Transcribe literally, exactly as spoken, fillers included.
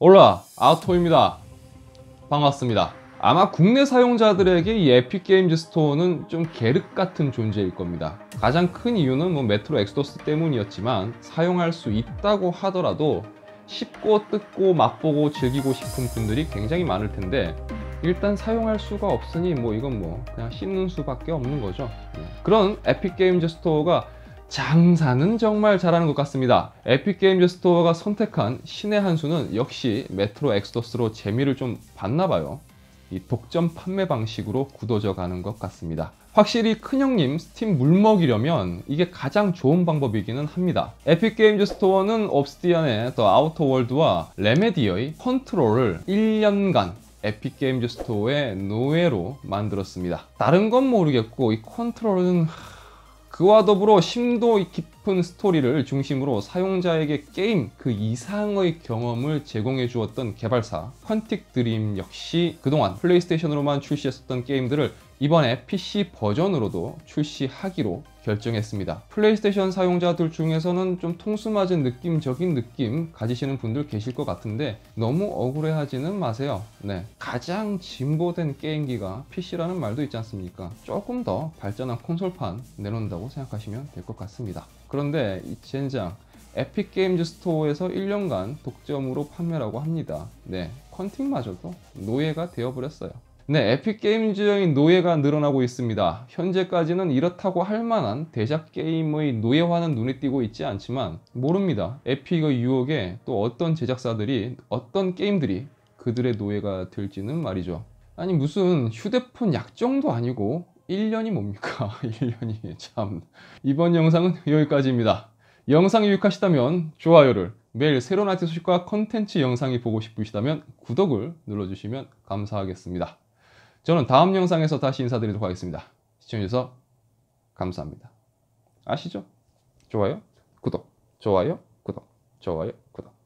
올라 아토입니다. 반갑습니다. 아마 국내 사용자들에게 이 에픽 게임즈 스토어는 좀 계륵 같은 존재일 겁니다. 가장 큰 이유는 뭐 메트로 엑소더스 때문이었지만 사용할 수 있다고 하더라도 쉽고 뜯고 맛보고 즐기고 싶은 분들이 굉장히 많을 텐데 일단 사용할 수가 없으니 뭐 이건 뭐 그냥 씹는 수밖에 없는 거죠. 그런 에픽 게임즈 스토어가 장사는 정말 잘하는 것 같습니다. 에픽 게임즈 스토어가 선택한 신의 한 수는 역시 메트로 엑소더스로 재미를 좀 봤나 봐요. 이 독점 판매 방식으로 굳어져 가는 것 같습니다. 확실히 큰형님 스팀 물먹이려면 이게 가장 좋은 방법이기는 합니다. 에픽게임즈 스토어는 옵시디언의 더 아우터 월드와 레메디어의 컨트롤을 일 년간 에픽게임즈 스토어의 노예로 만들었습니다. 다른 건 모르겠고 이 컨트롤은 그와 더불어 심도 깊은 스토리를 중심으로 사용자에게 게임 그 이상의 경험을 제공해 주었던 개발사 퀀틱 드림 역시 그동안 플레이스테이션으로만 출시했었던 게임들을 이번에 피씨 버전으로도 출시하기로 결정했습니다. 플레이스테이션 사용자들 중에서는 좀 통수맞은 느낌적인 느낌 가지시는 분들 계실 것 같은데 너무 억울해하지는 마세요. 네, 가장 진보된 게임기가 피씨라는 말도 있지 않습니까? 조금 더 발전한 콘솔판 내놓는다고 생각하시면 될 것 같습니다. 그런데 이 젠장 에픽 게임즈 스토어에서 일 년간 독점으로 판매라고 합니다. 네, 컨팅마저도 노예가 되어버렸어요. 네, 에픽 게임즈의 노예가 늘어나고 있습니다. 현재까지는 이렇다고 할 만한 대작 게임의 노예화는 눈에 띄고 있지 않지만 모릅니다. 에픽의 유혹에 또 어떤 제작사들이 어떤 게임들이 그들의 노예가 될지는 말이죠. 아니 무슨 휴대폰 약정도 아니고 일 년이 뭡니까? 일 년이 참. 이번 영상은 여기까지입니다. 영상이 유익하시다면 좋아요를, 매일 새로운 아티 소식과 컨텐츠 영상이 보고 싶으시다면 구독을 눌러주시면 감사하겠습니다. 저는 다음 영상에서 다시 인사드리도록 하겠습니다. 시청해주셔서 감사합니다. 아시죠? 좋아요, 구독, 좋아요, 구독, 좋아요, 구독.